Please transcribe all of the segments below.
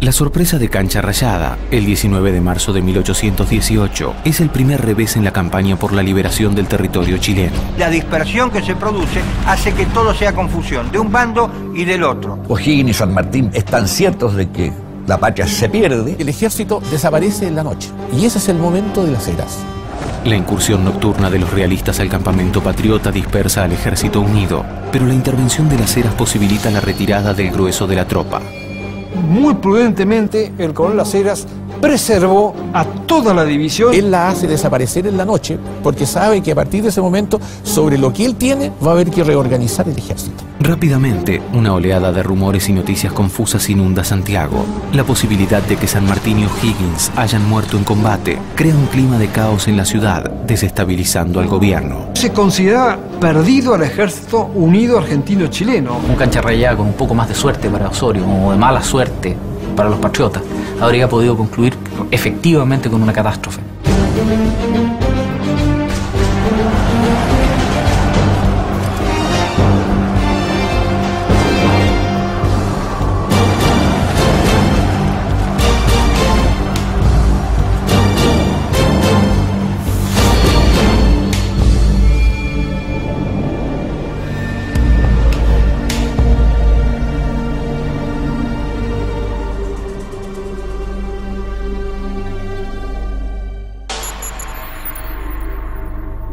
La sorpresa de Cancha Rayada, el 19 de marzo de 1818, es el primer revés en la campaña por la liberación del territorio chileno. La dispersión que se produce hace que todo sea confusión, de un bando y del otro. O'Higgins y San Martín están ciertos de que la patria se pierde. El ejército desaparece en la noche, y ese es el momento de las Heras. La incursión nocturna de los realistas al campamento patriota dispersa al Ejército Unido, pero la intervención de las Heras posibilita la retirada del grueso de la tropa. Muy prudentemente, el coronel Las Heras preservó a toda la división. Él la hace desaparecer en la noche porque sabe que a partir de ese momento, sobre lo que él tiene, va a haber que reorganizar el ejército. Rápidamente, una oleada de rumores y noticias confusas inunda Santiago. La posibilidad de que San Martín y O'Higgins hayan muerto en combate crea un clima de caos en la ciudad, desestabilizando al gobierno. Se considera perdido al Ejército Unido Argentino-Chileno. Un Cancha Rayada con un poco más de suerte para Osorio, o de mala suerte para los patriotas, habría podido concluir efectivamente con una catástrofe.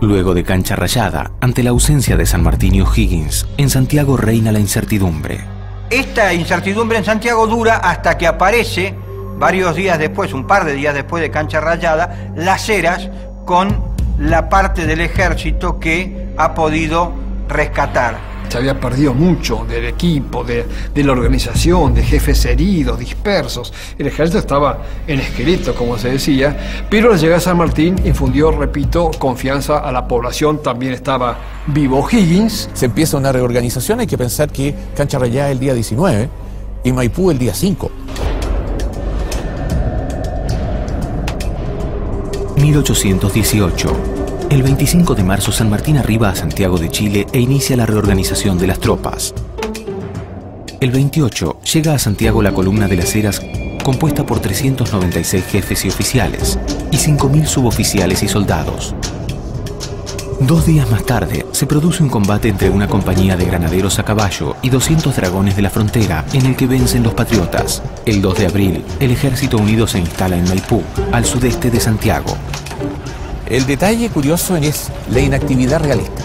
Luego de Cancha Rayada, ante la ausencia de San Martín y O'Higgins, en Santiago reina la incertidumbre. Esta incertidumbre en Santiago dura hasta que aparece, varios días después, un par de días después de Cancha Rayada, Las Heras con la parte del ejército que ha podido rescatar. Se había perdido mucho del equipo, de la organización, de jefes heridos, dispersos. El ejército estaba en esqueleto, como se decía, pero la llegada de San Martín infundió, repito, confianza a la población. También estaba vivo O'Higgins. Se empieza una reorganización. Hay que pensar que Cancha Rayada el día 19 y Maipú el día 5. 1818. El 25 de marzo, San Martín arriba a Santiago de Chile e inicia la reorganización de las tropas. El 28 llega a Santiago la columna de Las Heras, compuesta por 396 jefes y oficiales, y 5.000 suboficiales y soldados. Dos días más tarde, se produce un combate entre una compañía de granaderos a caballo y 200 dragones de la frontera, en el que vencen los patriotas. El 2 de abril, el Ejército Unido se instala en Maipú, al sudeste de Santiago. El detalle curioso es la inactividad realista.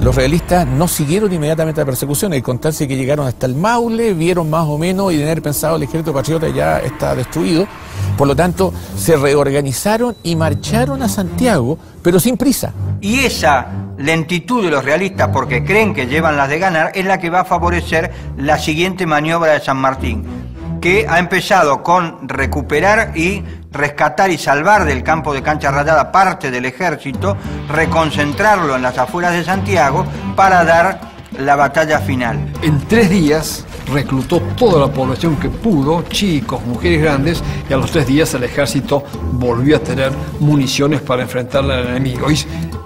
Los realistas no siguieron inmediatamente la persecución, hay constancia que llegaron hasta el Maule, vieron más o menos y de haber pensado el ejército patriota ya está destruido. Por lo tanto, se reorganizaron y marcharon a Santiago, pero sin prisa. Y esa lentitud de los realistas, porque creen que llevan las de ganar, es la que va a favorecer la siguiente maniobra de San Martín, que ha empezado con recuperar y rescatar y salvar del campo de Cancha Rayada parte del ejército, reconcentrarlo en las afueras de Santiago para dar la batalla final. En 3 días reclutó toda la población que pudo, chicos, mujeres, grandes, y a los 3 días el ejército volvió a tener municiones para enfrentar al enemigo y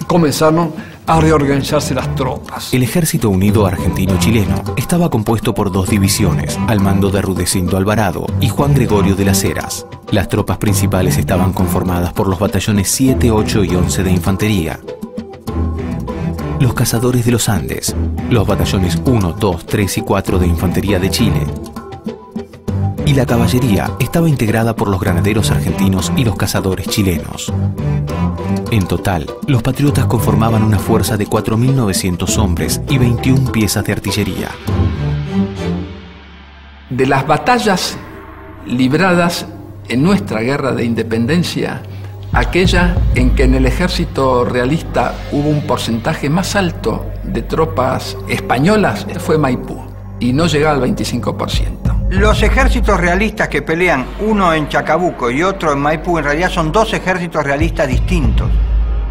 comenzaron a reorganizarse las tropas. El Ejército Unido Argentino-Chileno estaba compuesto por 2 divisiones, al mando de Rudecindo Alvarado y Juan Gregorio de las Heras. Las tropas principales estaban conformadas por los batallones 7, 8 y 11 de infantería, los cazadores de los Andes, los batallones 1, 2, 3 y 4 de infantería de Chile, y la caballería estaba integrada por los granaderos argentinos y los cazadores chilenos. En total, los patriotas conformaban una fuerza de 4.900 hombres y 21 piezas de artillería. De las batallas libradas en nuestra guerra de independencia, aquella en que en el ejército realista hubo un porcentaje más alto de tropas españolas fue Maipú, y no llegaba al 25%. Los ejércitos realistas que pelean, uno en Chacabuco y otro en Maipú, en realidad son 2 ejércitos realistas distintos.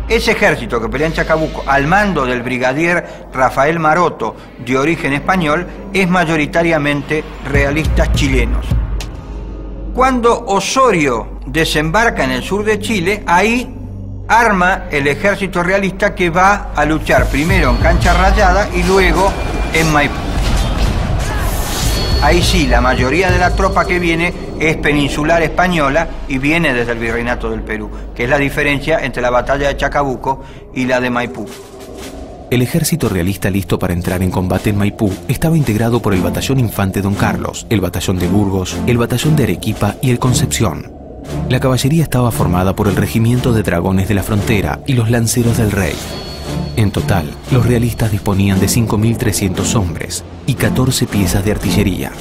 Ese ejército que pelea en Chacabuco, al mando del brigadier Rafael Maroto, de origen español, es mayoritariamente realistas chilenos. Cuando Osorio desembarca en el sur de Chile, ahí arma el ejército realista que va a luchar primero en Cancha Rayada y luego en Maipú. Ahí sí, la mayoría de la tropa que viene es peninsular española y viene desde el Virreinato del Perú, que es la diferencia entre la batalla de Chacabuco y la de Maipú. El ejército realista listo para entrar en combate en Maipú estaba integrado por el batallón Infante Don Carlos, el batallón de Burgos, el batallón de Arequipa y el Concepción. La caballería estaba formada por el regimiento de Dragones de la Frontera y los Lanceros del Rey. En total, los realistas disponían de 5.300 hombres y 14 piezas de artillería.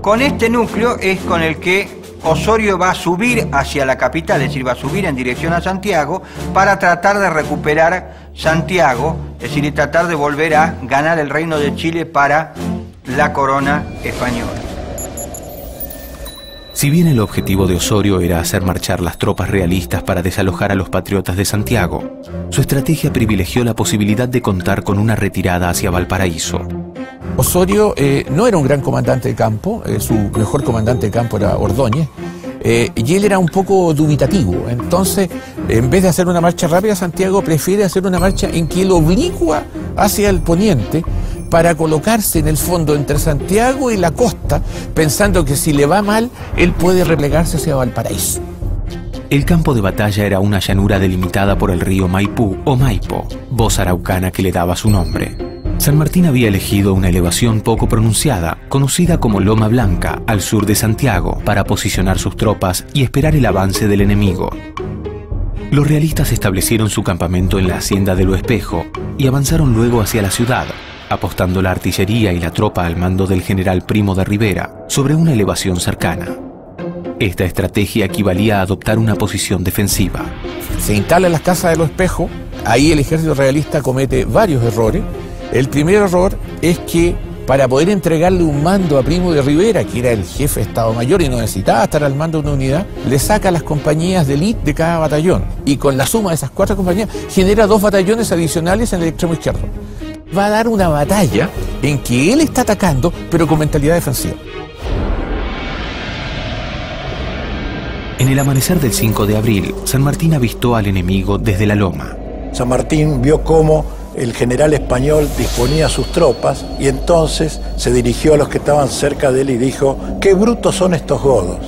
Con este núcleo es con el que Osorio va a subir hacia la capital, es decir, va a subir en dirección a Santiago para tratar de recuperar Santiago, es decir, y tratar de volver a ganar el reino de Chile para la corona española. Si bien el objetivo de Osorio era hacer marchar las tropas realistas para desalojar a los patriotas de Santiago, su estrategia privilegió la posibilidad de contar con una retirada hacia Valparaíso. Osorio no era un gran comandante de campo, su mejor comandante de campo era Ordóñez, y él era un poco dubitativo. Entonces, en vez de hacer una marcha rápida, Santiago prefiere hacer una marcha en que él oblicua hacia el poniente para colocarse en el fondo entre Santiago y la costa, pensando que si le va mal, él puede replegarse hacia Valparaíso. El campo de batalla era una llanura delimitada por el río Maipú o Maipo, voz araucana que le daba su nombre. San Martín había elegido una elevación poco pronunciada, conocida como Loma Blanca, al sur de Santiago, para posicionar sus tropas y esperar el avance del enemigo. Los realistas establecieron su campamento en la hacienda de Lo Espejo y avanzaron luego hacia la ciudad, apostando la artillería y la tropa al mando del general Primo de Rivera sobre una elevación cercana. Esta estrategia equivalía a adoptar una posición defensiva. Se instala en las casas de Lo Espejo, ahí el ejército realista comete varios errores. El primer error es que para poder entregarle un mando a Primo de Rivera, que era el jefe de Estado Mayor y no necesitaba estar al mando de una unidad, le saca las compañías de élite de cada batallón y con la suma de esas cuatro compañías genera dos batallones adicionales en el extremo izquierdo. Va a dar una batalla en que él está atacando, pero con mentalidad defensiva. En el amanecer del 5 de abril, San Martín avistó al enemigo desde la loma. San Martín vio cómo el general español disponía sus tropas y entonces se dirigió a los que estaban cerca de él y dijo: qué brutos son estos godos,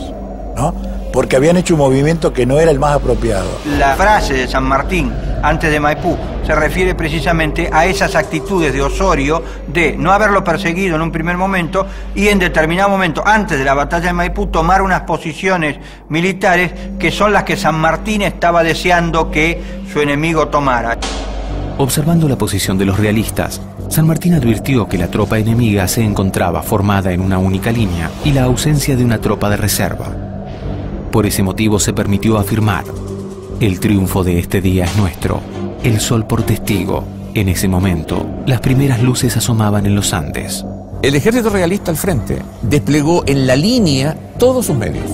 ¿no? Porque habían hecho un movimiento que no era el más apropiado. La frase de San Martín antes de Maipú se refiere precisamente a esas actitudes de Osorio de no haberlo perseguido en un primer momento y en determinado momento, antes de la batalla de Maipú, tomar unas posiciones militares que son las que San Martín estaba deseando que su enemigo tomara. Observando la posición de los realistas, San Martín advirtió que la tropa enemiga se encontraba formada en una única línea y la ausencia de una tropa de reserva. Por ese motivo se permitió afirmar: el triunfo de este día es nuestro, el sol por testigo. En ese momento, las primeras luces asomaban en los Andes. El ejército realista al frente desplegó en la línea todos sus medios.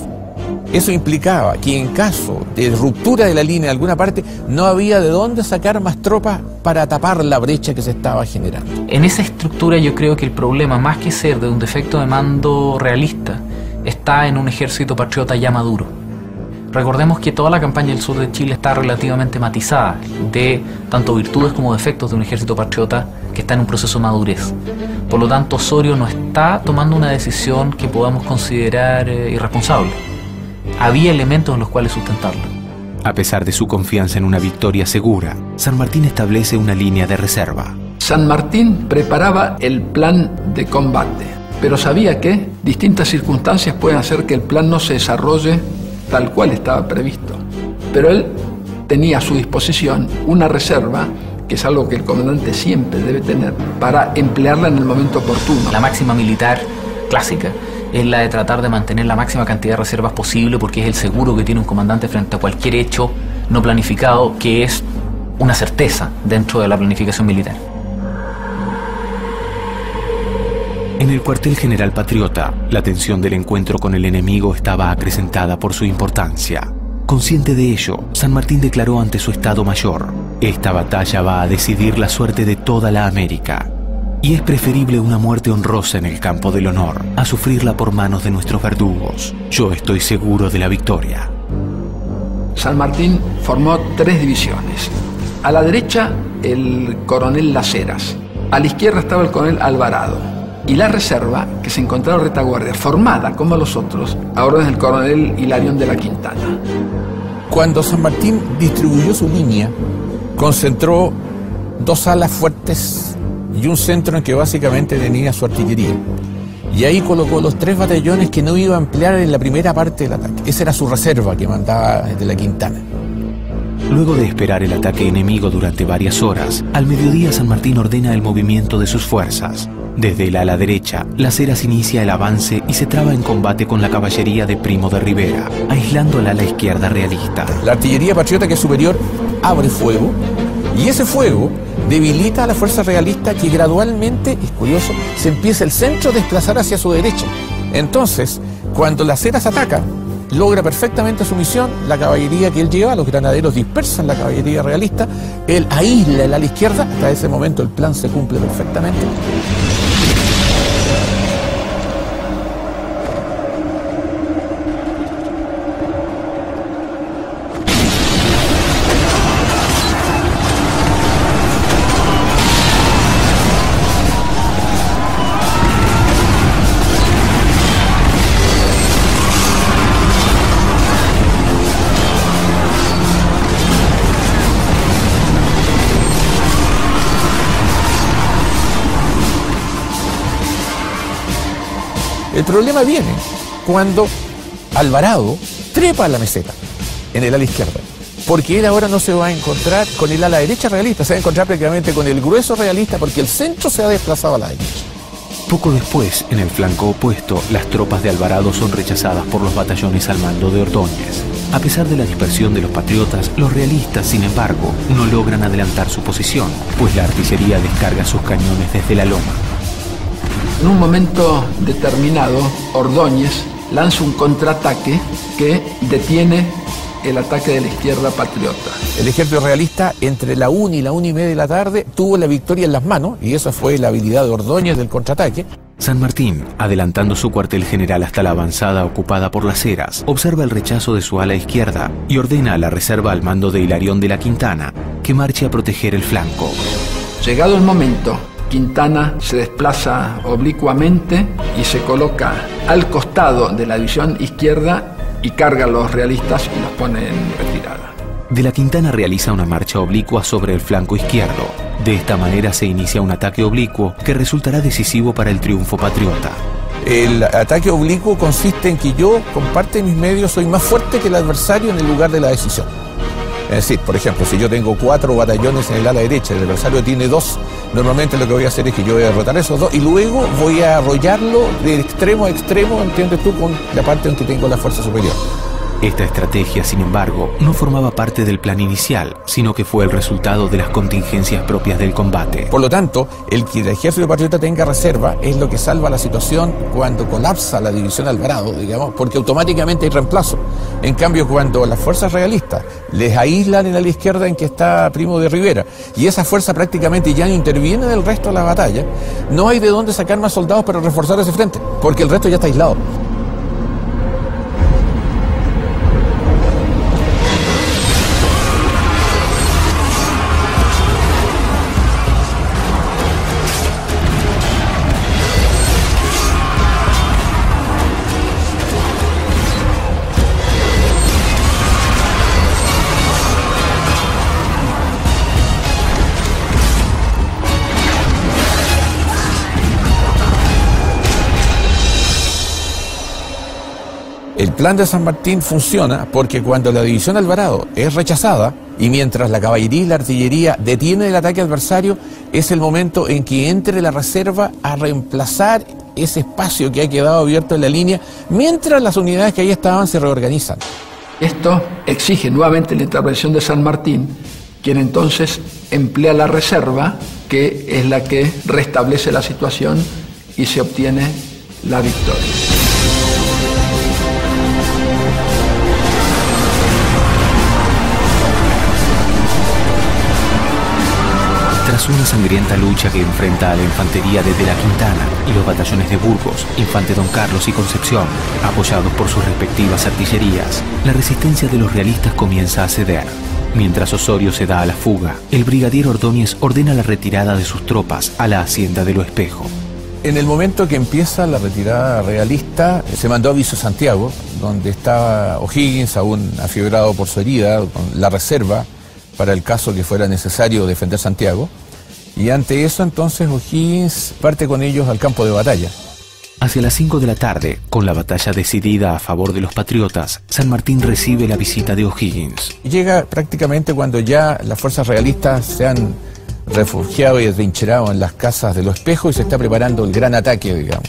Eso implicaba que en caso de ruptura de la línea de alguna parte, no había de dónde sacar más tropas para tapar la brecha que se estaba generando. En esa estructura yo creo que el problema, más que ser de un defecto de mando realista, está en un ejército patriota ya maduro. Recordemos que toda la campaña del sur de Chile está relativamente matizada de tanto virtudes como defectos de un ejército patriota que está en un proceso de madurez. Por lo tanto, Osorio no está tomando una decisión que podamos considerar irresponsable. Había elementos en los cuales sustentarlo. A pesar de su confianza en una victoria segura, San Martín establece una línea de reserva. San Martín preparaba el plan de combate, pero sabía que distintas circunstancias pueden hacer que el plan no se desarrolle tal cual estaba previsto. Pero él tenía a su disposición una reserva, que es algo que el comandante siempre debe tener, para emplearla en el momento oportuno. La máxima militar clásica es la de tratar de mantener la máxima cantidad de reservas posible, porque es el seguro que tiene un comandante frente a cualquier hecho no planificado, que es una certeza dentro de la planificación militar. En el cuartel general patriota, la tensión del encuentro con el enemigo estaba acrecentada por su importancia. Consciente de ello, San Martín declaró ante su Estado Mayor: esta batalla va a decidir la suerte de toda la América. Y es preferible una muerte honrosa en el campo del honor a sufrirla por manos de nuestros verdugos. Yo estoy seguro de la victoria. San Martín formó tres divisiones. A la derecha, el coronel Las Heras. A la izquierda estaba el coronel Alvarado. y la reserva, que se encontraba retaguardia formada, como los otros, a órdenes del coronel Hilarión de la Quintana. Cuando San Martín distribuyó su línea, concentró dos alas fuertes y un centro en que básicamente tenía su artillería. Y ahí colocó los tres batallones que no iba a emplear en la primera parte del ataque. Esa era su reserva que mandaba desde la Quintana. Luego de esperar el ataque enemigo durante varias horas, al mediodía San Martín ordena el movimiento de sus fuerzas. Desde el ala derecha, Las Heras inicia el avance y se traba en combate con la caballería de Primo de Rivera, aislando al ala izquierda realista. La artillería patriota, que es superior, abre fuego, y ese fuego debilita a la fuerza realista, que gradualmente, es curioso, se empieza el centro a desplazar hacia su derecha. Entonces, cuando Las Heras ataca, logra perfectamente su misión. La caballería que él lleva, los granaderos dispersan la caballería realista, él aísla el ala izquierda. Hasta ese momento el plan se cumple perfectamente. El problema viene cuando Alvarado trepa a la meseta en el ala izquierda, porque él ahora no se va a encontrar con el ala derecha realista, se va a encontrar prácticamente con el grueso realista, porque el centro se ha desplazado a la derecha. Poco después, en el flanco opuesto, las tropas de Alvarado son rechazadas por los batallones al mando de Ordóñez. A pesar de la dispersión de los patriotas, los realistas, sin embargo, no logran adelantar su posición, pues la artillería descarga sus cañones desde la loma. En un momento determinado, Ordóñez lanza un contraataque que detiene el ataque de la izquierda patriota. El ejército realista, entre la 1 y la 1 y media de la tarde, tuvo la victoria en las manos, y esa fue la habilidad de Ordóñez del contraataque. San Martín, adelantando su cuartel general hasta la avanzada ocupada por Las Heras, observa el rechazo de su ala izquierda y ordena a la reserva al mando de Hilarión de la Quintana que marche a proteger el flanco. Llegado el momento, Quintana se desplaza oblicuamente y se coloca al costado de la división izquierda y carga a los realistas y los pone en retirada. De la Quintana realiza una marcha oblicua sobre el flanco izquierdo. De esta manera se inicia un ataque oblicuo que resultará decisivo para el triunfo patriota. El ataque oblicuo consiste en que yo, con parte de mis medios, soy más fuerte que el adversario en el lugar de la decisión. Es decir, por ejemplo, si yo tengo 4 batallones en el ala derecha, el adversario tiene 2, normalmente lo que voy a hacer es que yo voy a derrotar esos 2 y luego voy a arrollarlo de extremo a extremo, ¿entiendes tú?, con la parte en que tengo la fuerza superior. Esta estrategia, sin embargo, no formaba parte del plan inicial, sino que fue el resultado de las contingencias propias del combate. Por lo tanto, el que el ejército patriota tenga reserva es lo que salva la situación cuando colapsa la división Alvarado, digamos, porque automáticamente hay reemplazo. En cambio, cuando las fuerzas realistas les aíslan en la izquierda en que está Primo de Rivera, y esa fuerza prácticamente ya no interviene en el resto de la batalla, no hay de dónde sacar más soldados para reforzar ese frente, porque el resto ya está aislado. El plan de San Martín funciona porque cuando la división Alvarado es rechazada y mientras la caballería y la artillería detienen el ataque adversario, es el momento en que entre la reserva a reemplazar ese espacio que ha quedado abierto en la línea, mientras las unidades que ahí estaban se reorganizan. Esto exige nuevamente la intervención de San Martín, quien entonces emplea la reserva, que es la que restablece la situación y se obtiene la victoria. Tras una sangrienta lucha que enfrenta a la infantería desde la Quintana y los batallones de Burgos, Infante Don Carlos y Concepción, apoyados por sus respectivas artillerías, la resistencia de los realistas comienza a ceder. Mientras Osorio se da a la fuga, el brigadier Ordóñez ordena la retirada de sus tropas a la hacienda de Lo Espejo. En el momento que empieza la retirada realista, se mandó aviso a Santiago, donde estaba O'Higgins, aún afiebrado por su herida, con la reserva para el caso que fuera necesario defender Santiago. Y ante eso, entonces, O'Higgins parte con ellos al campo de batalla. Hacia las 5 de la tarde, con la batalla decidida a favor de los patriotas, San Martín recibe la visita de O'Higgins. Llega prácticamente cuando ya las fuerzas realistas se han refugiado y atrincherado en las casas de Los Espejos y se está preparando el gran ataque, digamos.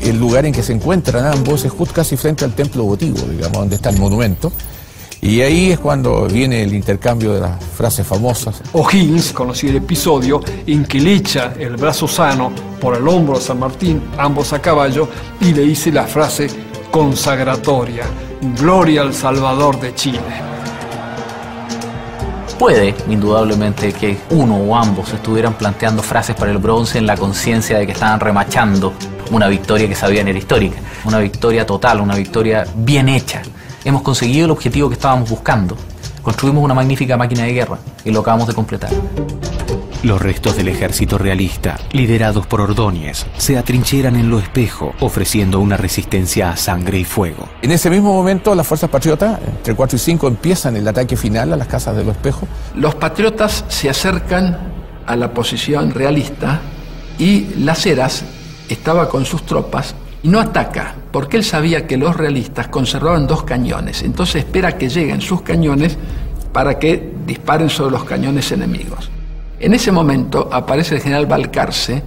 El lugar en que se encuentran ambos es justo casi frente al templo votivo, digamos, donde está el monumento. Y ahí es cuando viene el intercambio de las frases famosas. O'Higgins conoció el episodio en que le echa el brazo sano por el hombro a San Martín, ambos a caballo, y le dice la frase consagratoria: gloria al Salvador de Chile. Puede, indudablemente, que uno o ambos estuvieran planteando frases para el bronce en la conciencia de que estaban remachando una victoria que sabían era histórica, una victoria total, una victoria bien hecha. Hemos conseguido el objetivo que estábamos buscando. Construimos una magnífica máquina de guerra y lo acabamos de completar. Los restos del ejército realista, liderados por Ordóñez, se atrincheran en Lo Espejo, ofreciendo una resistencia a sangre y fuego. En ese mismo momento, las fuerzas patriotas, entre 4 y 5, empiezan el ataque final a las casas de Lo Espejo. Los patriotas se acercan a la posición realista y Las Heras estaba con sus tropas y no ataca, porque él sabía que los realistas conservaban 2 cañones, entonces espera que lleguen sus cañones para que disparen sobre los cañones enemigos. En ese momento aparece el general Balcarce,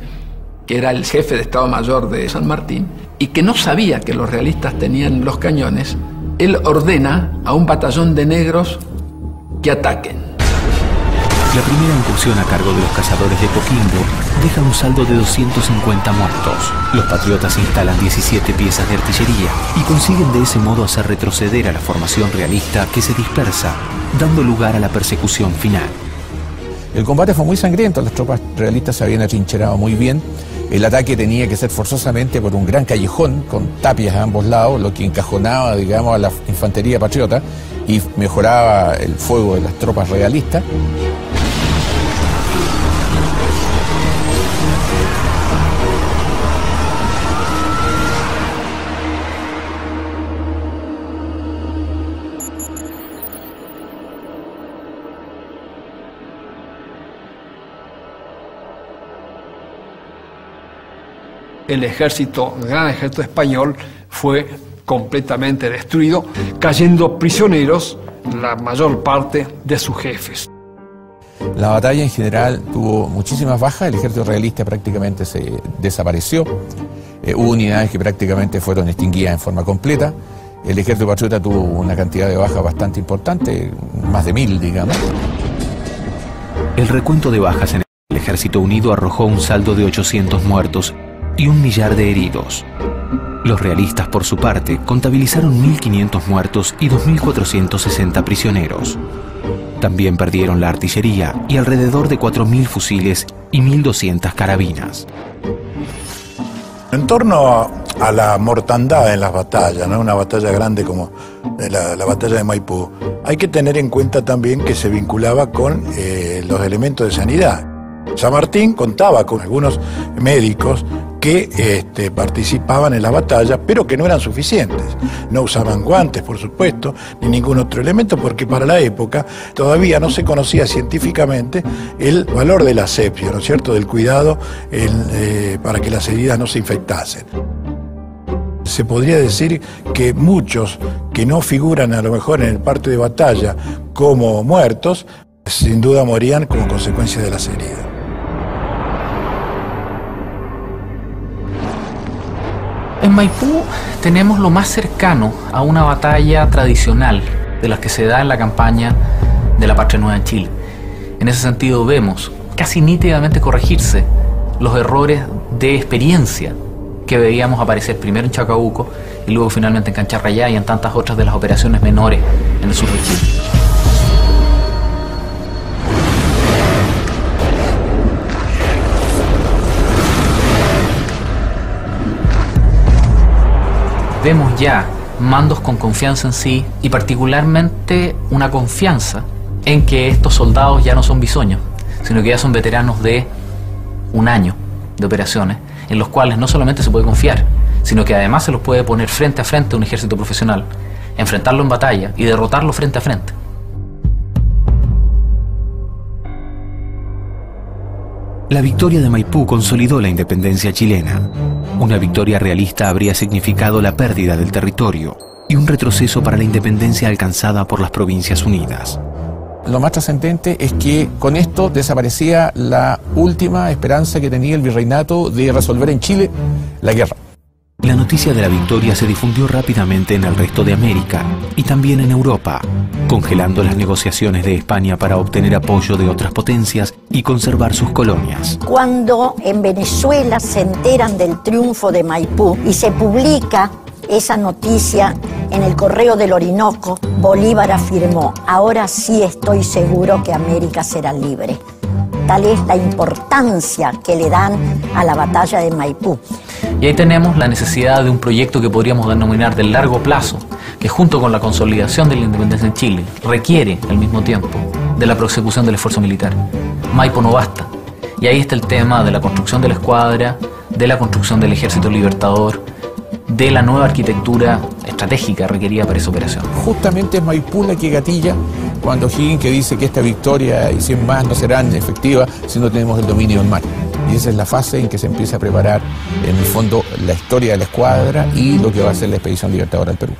que era el jefe de Estado Mayor de San Martín, y que no sabía que los realistas tenían los cañones. Él ordena a un batallón de negros que ataquen. La primera incursión a cargo de los cazadores de Coquimbo deja un saldo de 250 muertos. Los patriotas instalan 17 piezas de artillería y consiguen de ese modo hacer retroceder a la formación realista, que se dispersa, dando lugar a la persecución final. El combate fue muy sangriento, las tropas realistas se habían atrincherado muy bien. El ataque tenía que ser forzosamente por un gran callejón con tapias a ambos lados, lo que encajonaba, digamos, a la infantería patriota y mejoraba el fuego de las tropas realistas. El ejército, el gran ejército español, fue completamente destruido, cayendo prisioneros la mayor parte de sus jefes. La batalla en general tuvo muchísimas bajas, el ejército realista prácticamente se desapareció, hubo unidades que prácticamente fueron extinguidas en forma completa, el ejército patriota tuvo una cantidad de bajas bastante importante, más de 1000, digamos. El recuento de bajas en el Ejército Unido arrojó un saldo de 800 muertos y 1.000.000 de heridos. Los realistas, por su parte, contabilizaron 1.500 muertos y 2.460 prisioneros. También perdieron la artillería y alrededor de 4.000 fusiles y 1.200 carabinas. En torno a la mortandad en las batallas, ¿no? Una batalla grande como la batalla de Maipú, hay que tener en cuenta también que se vinculaba con los elementos de sanidad. San Martín contaba con algunos médicos que participaban en las batallas, pero que no eran suficientes. No usaban guantes, por supuesto, ni ningún otro elemento, porque para la época todavía no se conocía científicamente el valor de la sepsia, ¿no es cierto?, del cuidado para que las heridas no se infectasen. Se podría decir que muchos que no figuran a lo mejor en el parte de batalla como muertos, sin duda morían como consecuencia de las heridas. En Maipú tenemos lo más cercano a una batalla tradicional de las que se da en la campaña de la Patria Nueva en Chile. En ese sentido vemos casi nítidamente corregirse los errores de experiencia que veíamos aparecer primero en Chacabuco y luego finalmente en Cancha Rayada y en tantas otras de las operaciones menores en el sur de Chile. Vemos ya mandos con confianza en sí y particularmente una confianza en que estos soldados ya no son bisoños, sino que ya son veteranos de un año de operaciones en los cuales no solamente se puede confiar, sino que además se los puede poner frente a frente a un ejército profesional, enfrentarlo en batalla y derrotarlo frente a frente. La victoria de Maipú consolidó la independencia chilena. Una victoria realista habría significado la pérdida del territorio y un retroceso para la independencia alcanzada por las Provincias Unidas. Lo más trascendente es que con esto desaparecía la última esperanza que tenía el virreinato de resolver en Chile la guerra. La noticia de la victoria se difundió rápidamente en el resto de América y también en Europa, congelando las negociaciones de España para obtener apoyo de otras potencias y conservar sus colonias. Cuando en Venezuela se enteran del triunfo de Maipú y se publica esa noticia en el Correo del Orinoco, Bolívar afirmó: ahora sí estoy seguro que América será libre. Tal es la importancia que le dan a la batalla de Maipú. Y ahí tenemos la necesidad de un proyecto que podríamos denominar de largo plazo, que junto con la consolidación de la independencia en Chile, requiere al mismo tiempo de la prosecución del esfuerzo militar. Maipú no basta. Y ahí está el tema de la construcción de la escuadra, de la construcción del ejército libertador, de la nueva arquitectura estratégica requerida para esa operación. Justamente es Maipú la que gatilla cuando O'Higgins que dice que esta victoria y 100 más no serán efectivas si no tenemos el dominio en mar. Y esa es la fase en que se empieza a preparar, en el fondo, la historia de la escuadra y lo que va a ser la expedición libertadora al Perú.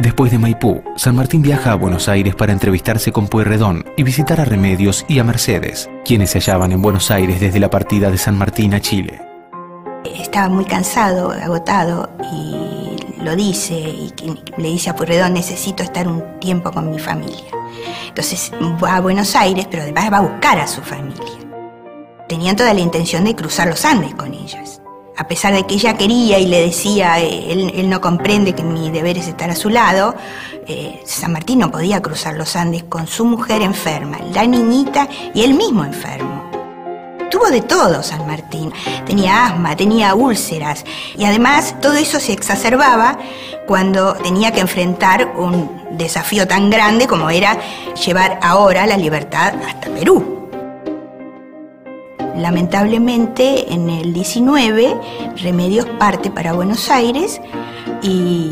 Después de Maipú, San Martín viaja a Buenos Aires para entrevistarse con Pueyrredón y visitar a Remedios y a Mercedes, quienes se hallaban en Buenos Aires desde la partida de San Martín a Chile. Estaba muy cansado, agotado, y lo dice, y le dice a Pueyrredón: necesito estar un tiempo con mi familia. Entonces va a Buenos Aires, pero además va a buscar a su familia. Tenían toda la intención de cruzar los Andes con ellas. A pesar de que ella quería y le decía, él no comprende que mi deber es estar a su lado, San Martín no podía cruzar los Andes con su mujer enferma, la niñita y él mismo enfermo. Tuvo de todo San Martín, tenía asma, tenía úlceras, y además todo eso se exacerbaba cuando tenía que enfrentar un desafío tan grande como era llevar ahora la libertad hasta Perú. Lamentablemente, en el 19, Remedios parte para Buenos Aires y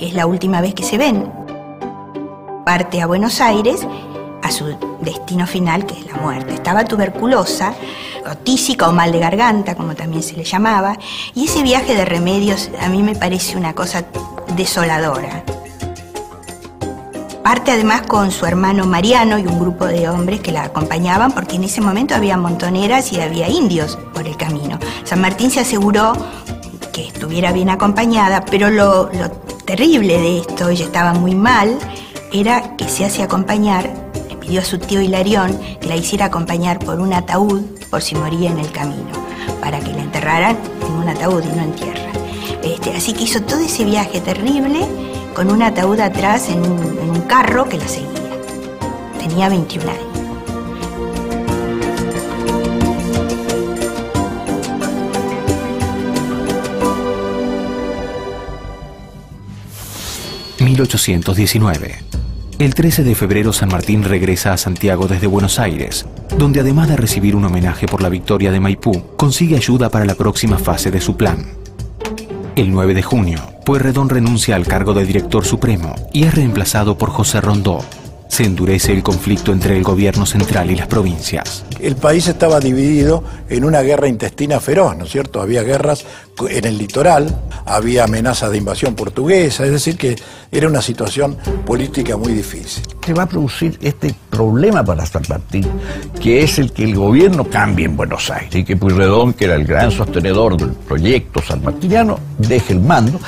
es la última vez que se ven. Parte a Buenos Aires a su destino final, que es la muerte. Estaba tuberculosa, o tísica o mal de garganta, como también se le llamaba, y ese viaje de Remedios a mí me parece una cosa desoladora. Parte además con su hermano Mariano y un grupo de hombres que la acompañaban, porque en ese momento había montoneras y había indios por el camino. San Martín se aseguró que estuviera bien acompañada, pero lo terrible de esto, ella estaba muy mal, era que se hace acompañar, le pidió a su tío Hilarión que la hiciera acompañar por un ataúd, por si moría en el camino, para que la enterraran en un ataúd y no en tierra. Así que hizo todo ese viaje terrible con un ataúd atrás en un carro que la seguía. Tenía 21 años. ...1819... El 13 de febrero San Martín regresa a Santiago desde Buenos Aires, donde además de recibir un homenaje por la victoria de Maipú, consigue ayuda para la próxima fase de su plan. El 9 de junio, Pueyrredón renuncia al cargo de director supremo y es reemplazado por José Rondón. Se endurece el conflicto entre el gobierno central y las provincias. El país estaba dividido en una guerra intestina feroz, ¿no es cierto? Había guerras en el litoral, había amenazas de invasión portuguesa, es decir, que era una situación política muy difícil. Se va a producir este problema para San Martín, que es el que el gobierno cambie en Buenos Aires y que Pueyrredón, que era el gran sostenedor del proyecto sanmartiniano, deje el mando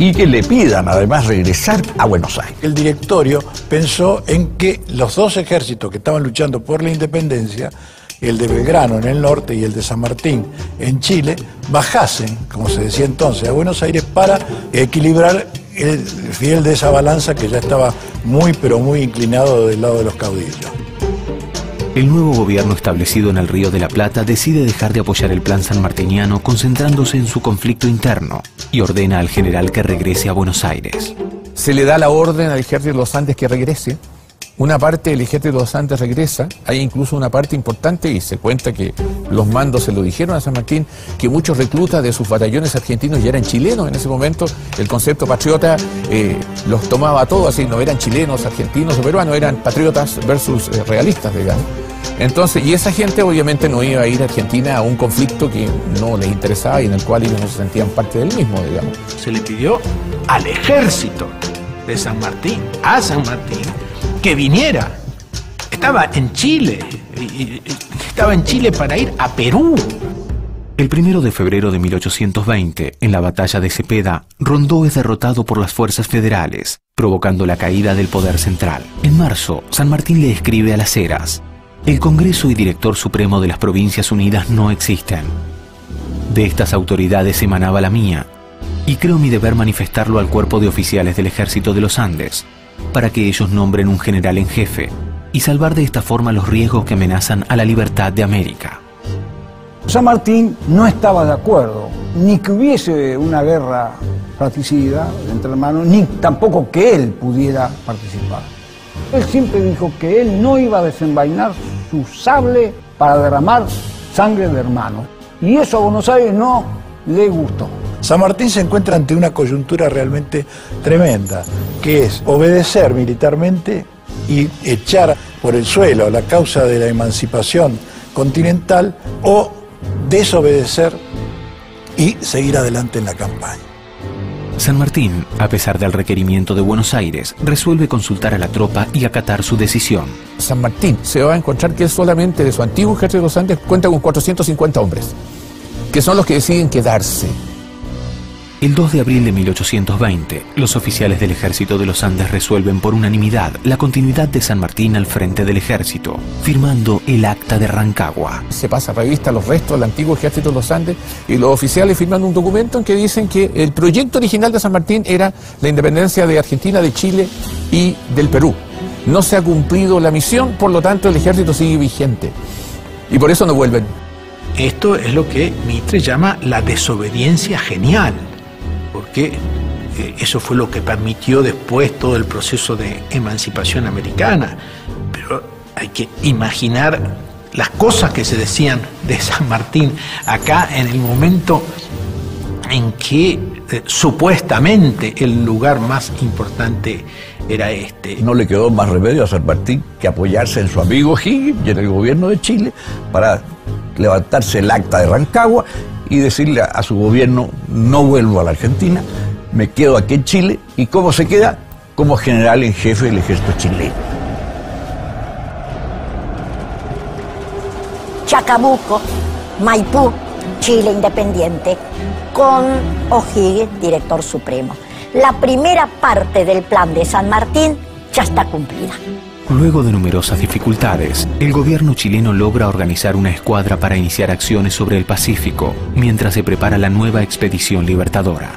y que le pidan además regresar a Buenos Aires. El directorio pensó en que los dos ejércitos que estaban luchando por la independencia, el de Belgrano en el norte y el de San Martín en Chile, bajasen, como se decía entonces, a Buenos Aires para equilibrar el fiel de esa balanza que ya estaba muy pero muy inclinado del lado de los caudillos. El nuevo gobierno establecido en el Río de la Plata decide dejar de apoyar el plan sanmartiniano, concentrándose en su conflicto interno, y ordena al general que regrese a Buenos Aires. Se le da la orden al ejército de los Andes que regrese una parte del Ejército de los Andes regresa, hay incluso una parte importante y se cuenta que los mandos se lo dijeron a San Martín, que muchos reclutas de sus batallones argentinos ya eran chilenos en ese momento, el concepto patriota los tomaba a todos, así no eran chilenos, argentinos o peruanos, eran patriotas versus realistas, digamos. Entonces, y esa gente obviamente no iba a ir a Argentina a un conflicto que no les interesaba y en el cual ellos no se sentían parte del mismo, digamos. Se le pidió al ejército de San Martín, a San Martín, que viniera. Estaba en Chile, para ir a Perú. El 1 de febrero de 1820, en la batalla de Cepeda, Rondeau es derrotado por las fuerzas federales, provocando la caída del poder central. En marzo, San Martín le escribe a las Heras: el Congreso y Director Supremo de las Provincias Unidas no existen. De estas autoridades emanaba la mía, y creo mi deber manifestarlo al cuerpo de oficiales del Ejército de los Andes, para que ellos nombren un general en jefe y salvar de esta forma los riesgos que amenazan a la libertad de América. San Martín no estaba de acuerdo, ni que hubiese una guerra fratricida entre hermanos, ni tampoco que él pudiera participar. Él siempre dijo que él no iba a desenvainar su sable para derramar sangre de hermanos. Y eso a Buenos Aires no le gustó. San Martín se encuentra ante una coyuntura realmente tremenda, que es obedecer militarmente y echar por el suelo la causa de la emancipación continental o desobedecer y seguir adelante en la campaña. San Martín, a pesar del requerimiento de Buenos Aires, resuelve consultar a la tropa y acatar su decisión. San Martín se va a encontrar que solamente de su antiguo ejército de los Andes cuenta con 450 hombres, que son los que deciden quedarse. El 2 de abril de 1820, los oficiales del Ejército de los Andes resuelven por unanimidad la continuidad de San Martín al frente del ejército, firmando el acta de Rancagua. Se pasa a revista los restos del antiguo Ejército de los Andes y los oficiales firman un documento en que dicen que el proyecto original de San Martín era la independencia de Argentina, de Chile y del Perú. No se ha cumplido la misión, por lo tanto el ejército sigue vigente y por eso no vuelven. Esto es lo que Mitre llama la desobediencia genial, porque eso fue lo que permitió después todo el proceso de emancipación americana. Pero hay que imaginar las cosas que se decían de San Martín acá en el momento en que supuestamente el lugar más importante era este. No le quedó más remedio a San Martín que apoyarse en su amigo O'Higgins y en el gobierno de Chile para levantarse el acta de Rancagua y decirle a su gobierno: no vuelvo a la Argentina, me quedo aquí en Chile. ¿Y cómo se queda? Como general en jefe del ejército chileno. Chacabuco, Maipú, Chile independiente, con O'Higgins director supremo. La primera parte del plan de San Martín ya está cumplida. Luego de numerosas dificultades, el gobierno chileno logra organizar una escuadra para iniciar acciones sobre el Pacífico, mientras se prepara la nueva expedición libertadora.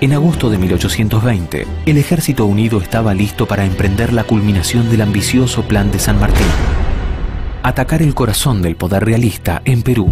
En agosto de 1820, el Ejército Unido estaba listo para emprender la culminación del ambicioso plan de San Martín: atacar el corazón del poder realista en Perú.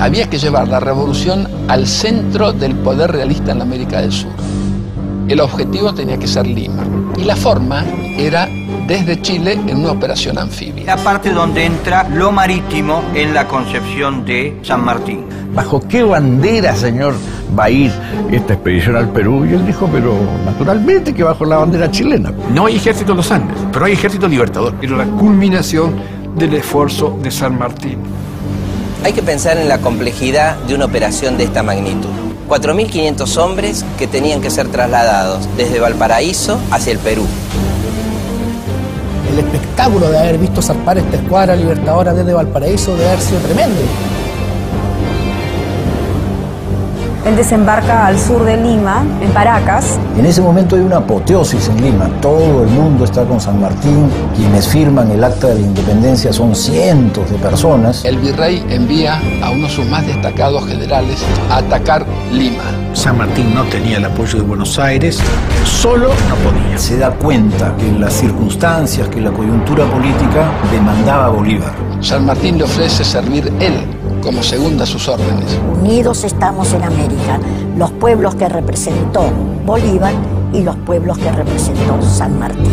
Había que llevar la revolución al centro del poder realista en la América del Sur. El objetivo tenía que ser Lima. Y la forma era desde Chile en una operación anfibia. La parte donde entra lo marítimo en la concepción de San Martín. ¿Bajo qué bandera, señor, va a ir esta expedición al Perú? Y él dijo: pero naturalmente que bajo la bandera chilena. No hay ejército en los Andes, pero hay ejército libertador. Era la culminación del esfuerzo de San Martín. Hay que pensar en la complejidad de una operación de esta magnitud. 4.500 hombres que tenían que ser trasladados desde Valparaíso hacia el Perú. El espectáculo de haber visto zarpar esta escuadra libertadora desde Valparaíso debe haber sido tremendo. Él desembarca al sur de Lima, en Paracas. En ese momento hay una apoteosis en Lima. Todo el mundo está con San Martín. Quienes firman el acta de la independencia son cientos de personas. El virrey envía a uno de sus más destacados generales a atacar Lima. San Martín no tenía el apoyo de Buenos Aires, solo no podía. Se da cuenta que las circunstancias, que la coyuntura política demandaba a Bolívar. San Martín le ofrece servir él como segunda a sus órdenes. Unidos estamos en América, los pueblos que representó Bolívar y los pueblos que representó San Martín.